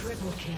Triple kill.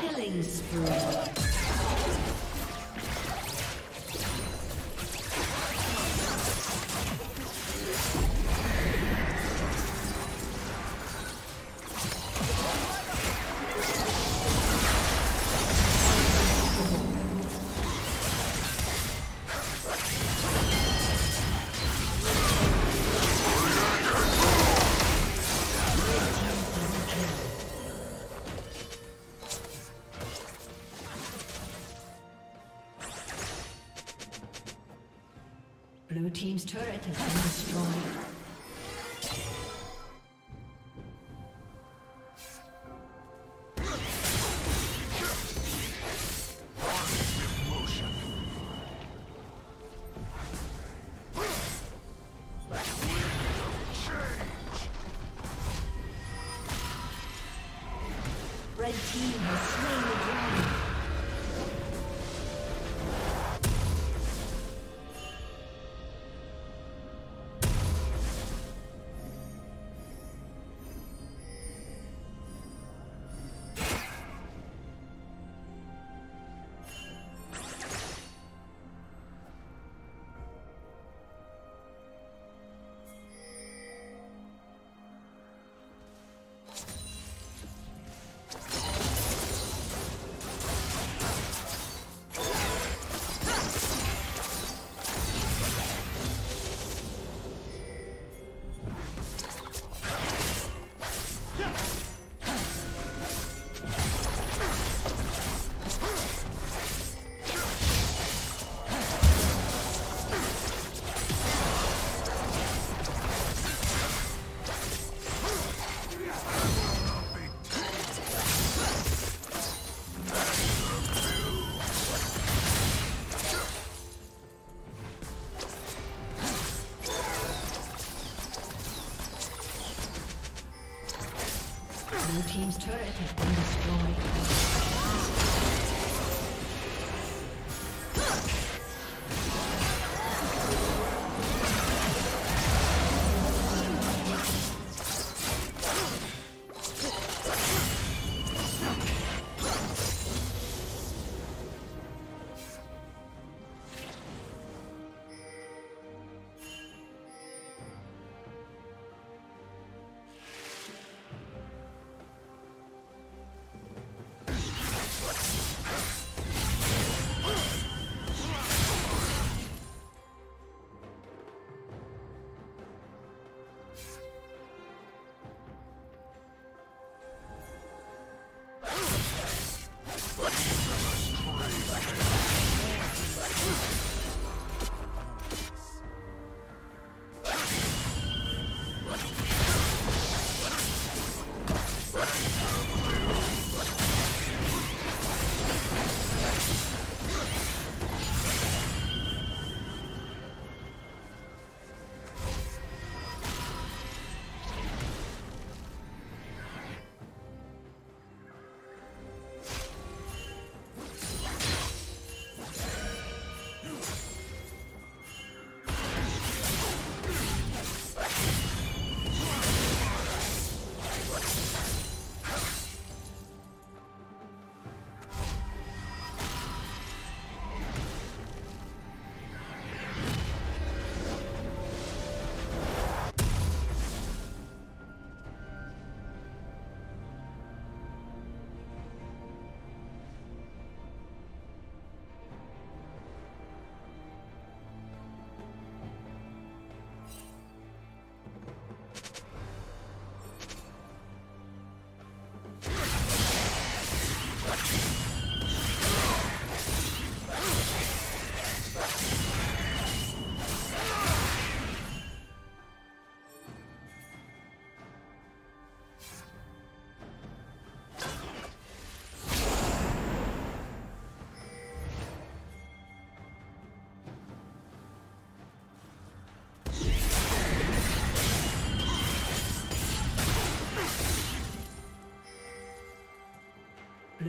Killing spree. Blue team's turret has been destroyed. Blue team's turret has been destroyed.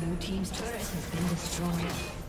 Blue team's turret has been destroyed.